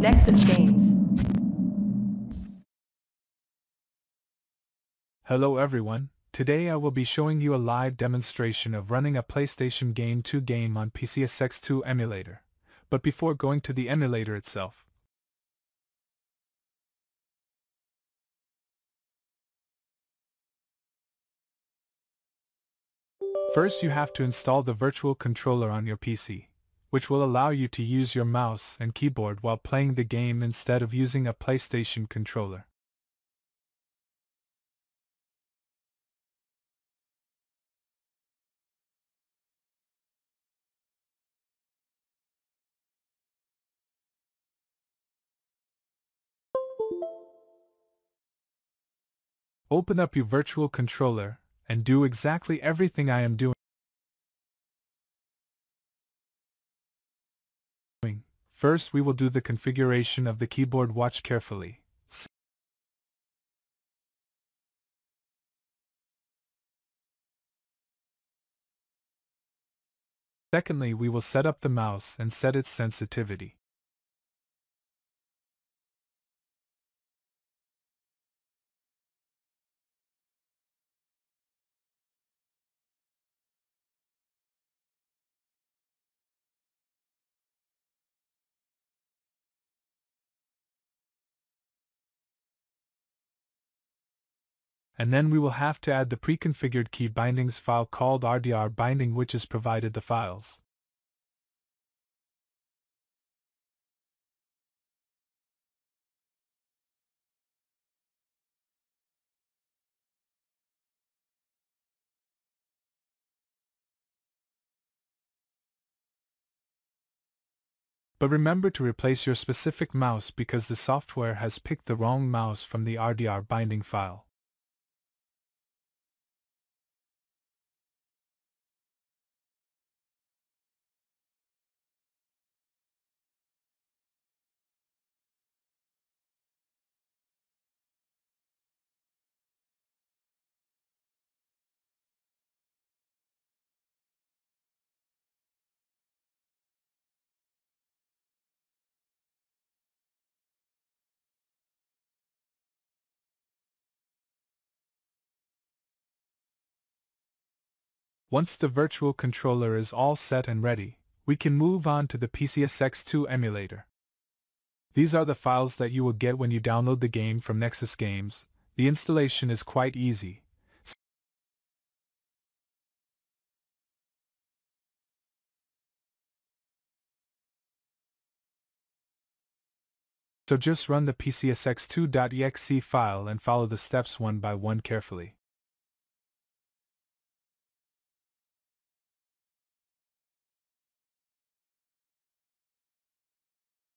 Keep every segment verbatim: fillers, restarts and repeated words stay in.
Nexus Games. Hello everyone, today I will be showing you a live demonstration of running a PlayStation Game two game on P C S X two emulator. But before going to the emulator itself, first you have to install the virtual controller on your P C, which will allow you to use your mouse and keyboard while playing the game instead of using a PlayStation controller. Open up your virtual controller and do exactly everything I am doing. First, we will do the configuration of the keyboard. Watch carefully. Secondly, we will set up the mouse and set its sensitivity. And then we will have to add the pre-configured key bindings file called R D R binding, which is provided the files. But remember to replace your specific mouse because the software has picked the wrong mouse from the R D R binding file. Once the virtual controller is all set and ready, we can move on to the P C S X two emulator. These are the files that you will get when you download the game from Nexus Games. The installation is quite easy. So just run the P C S X two dot E X E file and follow the steps one by one carefully.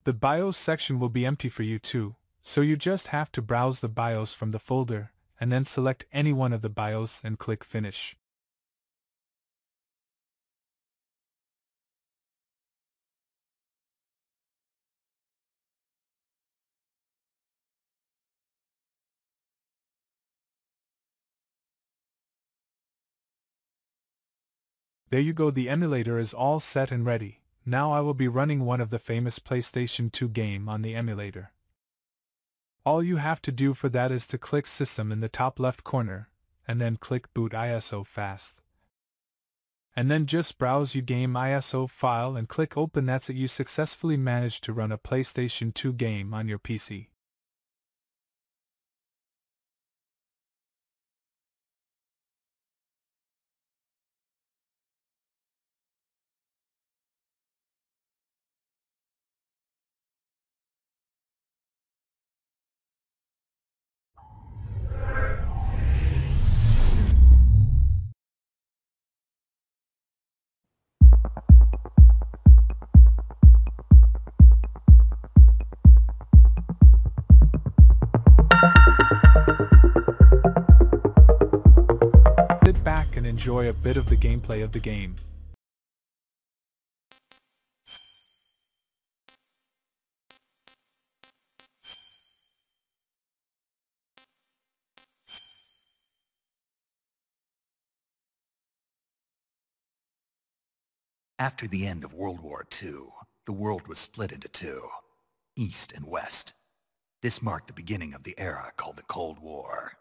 The BIOS section will be empty for you too, so you just have to browse the BIOS from the folder, and then select any one of the BIOS and click Finish. There you go, the emulator is all set and ready. Now I will be running one of the famous PlayStation two game on the emulator. All you have to do for that is to click System in the top left corner, and then click Boot I S O Fast. And then just browse your game I S O file and click Open. That's it, you successfully managed to run a PlayStation two game on your P C. Sit back and enjoy a bit of the gameplay of the game. After the end of World War Two, the world was split into two, East and West. This marked the beginning of the era called the Cold War.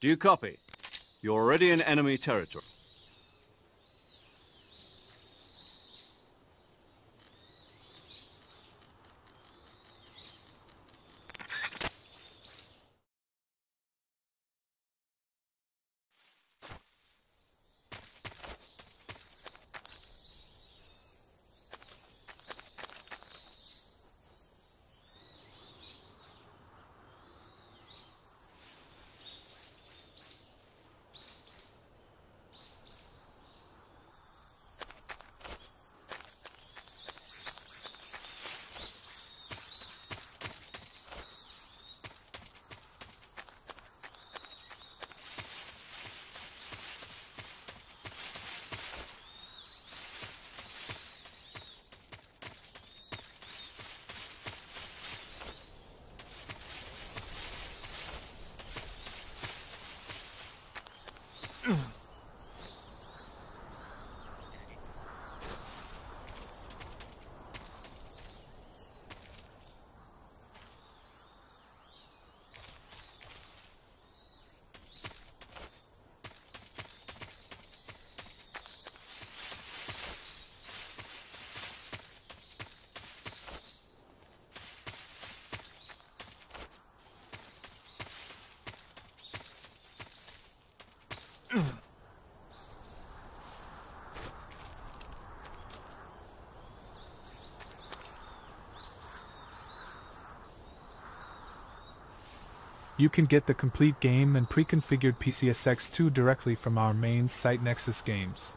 Do you copy? You're already in enemy territory. You can get the complete game and pre-configured P C S X two directly from our main site, Nexus Games.